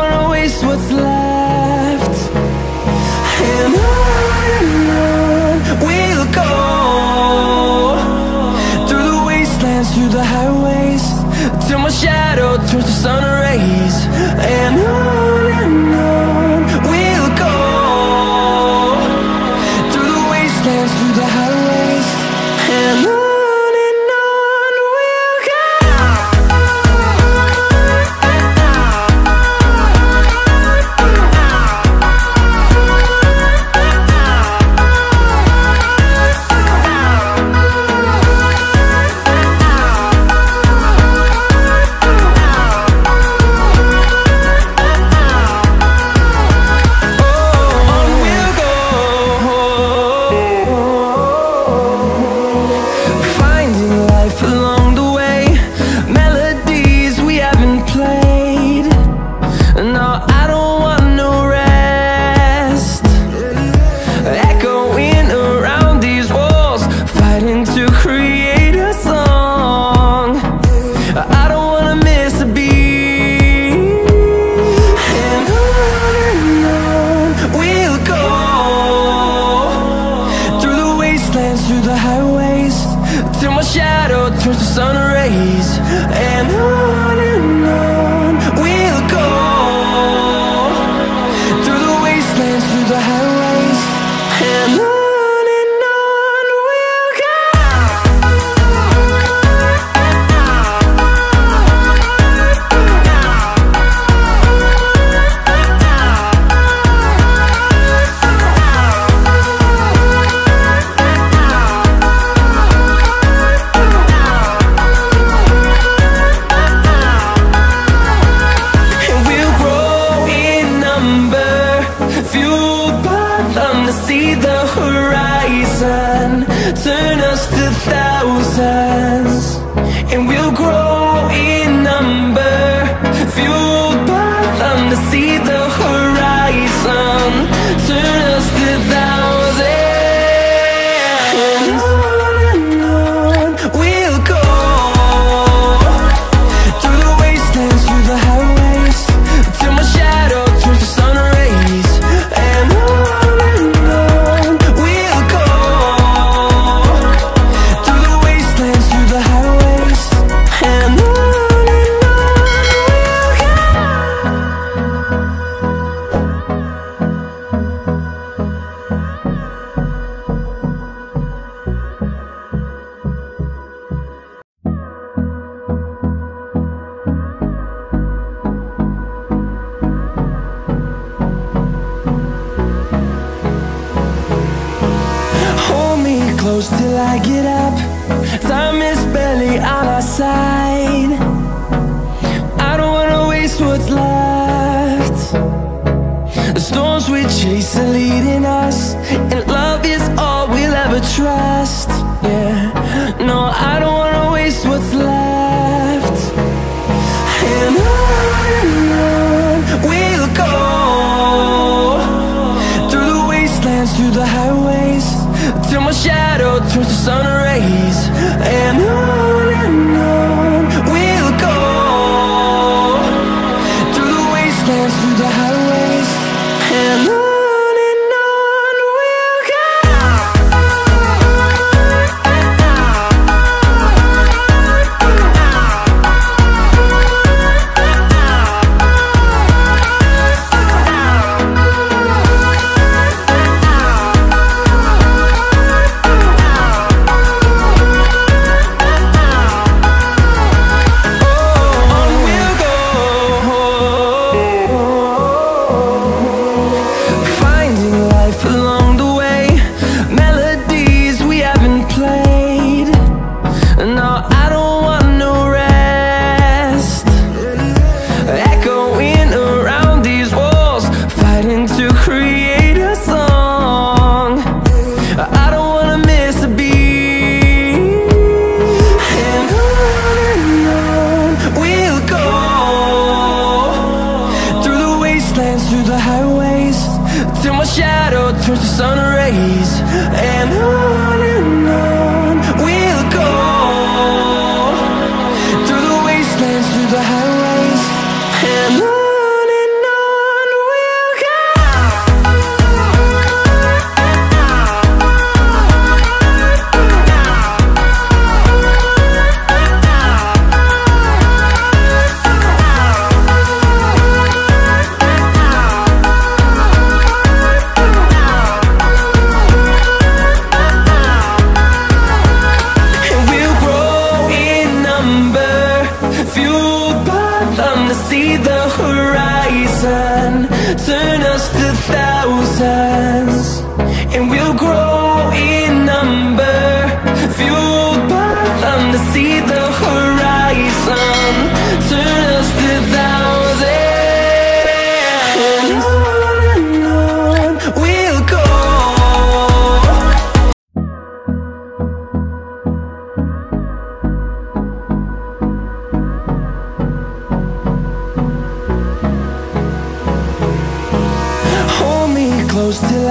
wanna waste what's left. And on we'll go, through the wastelands, through the highways, till my shadow turns to sun rays. And on we'll go, through the wastelands, through the highways, and on. Through the highways, till my shadow turns to sun rays. And on we'll go, through the wastelands, through the highways, and on. See the horizon, turn us to thousands, and we'll grow in number, fueled by them. To see the horizon, turn us to thousands, and on we'll go, through the wastelands, through the highways, till my shadow turns to sun rays. And on close till I get up. Time is barely on our side. I don't wanna waste what's left. The storms we chase are leading us, and love is all we'll ever trust. Yeah, no, I don't wanna waste what's left. And on we'll go, through the wastelands, through the highways, till my shadow turns to sun rays. And on we'll go, through the wastelands, through the highways, and on we'll go. till my shadow turns to sun rays, and on we'll go, through the wastelands, through the highways, and on. See the horizon, turn us to thousands, and we'll grow in number, fueled by them. To see the horizon, turn us to thousands, and on we'll go, close till I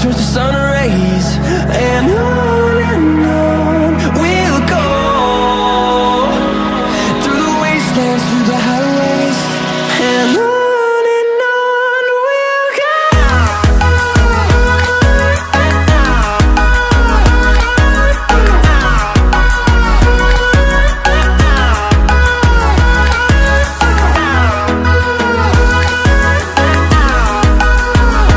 turns to sun rays, and on we'll go, through the wastelands, through the highways, and on we'll go. Through the highways, till my shadow turns to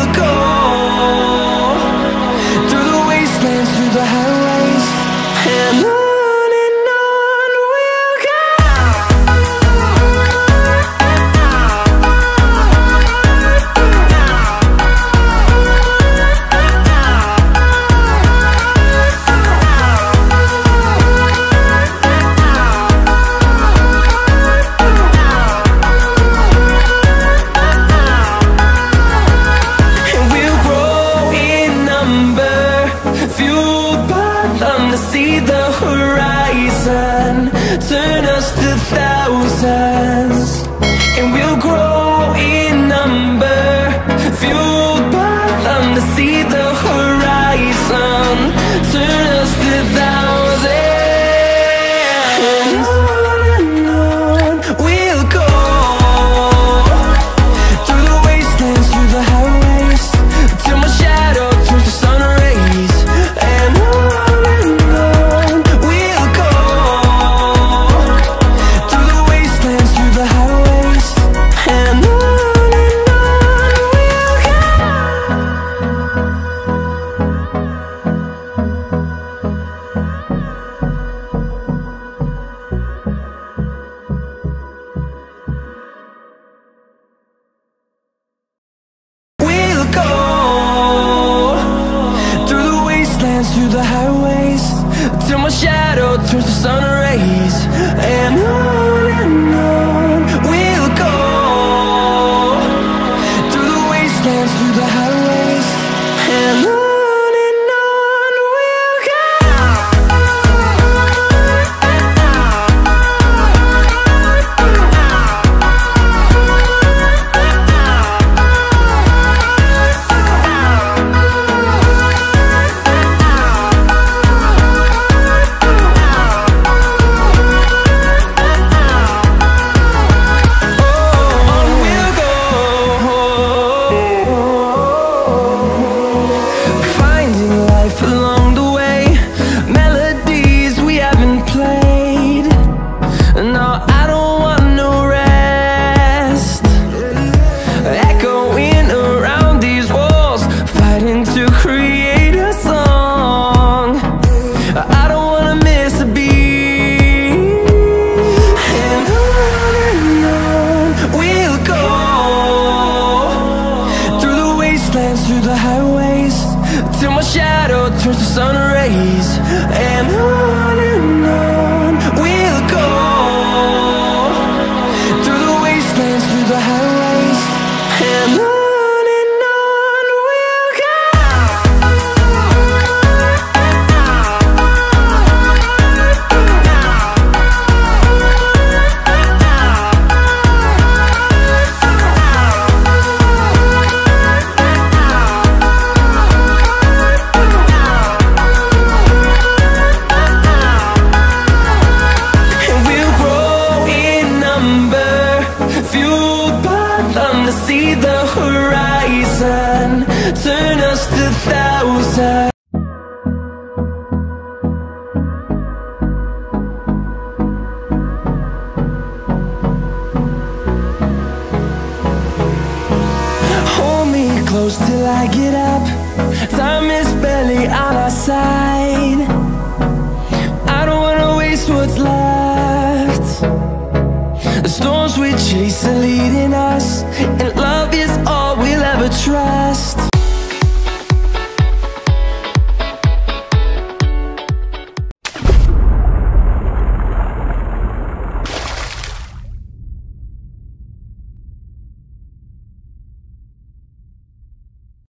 through the wastelands, through the highways, and on we'll go. See the horizon, turn us to thousands, and we'll grow in number, fueled by them. To see the horizon, turn us to thousands, and on we'll go, through the wastelands, through the highways, till my shadow turns to sun rays, and on. Through the highways, till my shadow turns to sun rays, and on we'll go, through the wastelands, through the highways, and on we'll go. close till I get up. Time is barely on our side. I don't wanna waste what's left. The storms we chase are leading.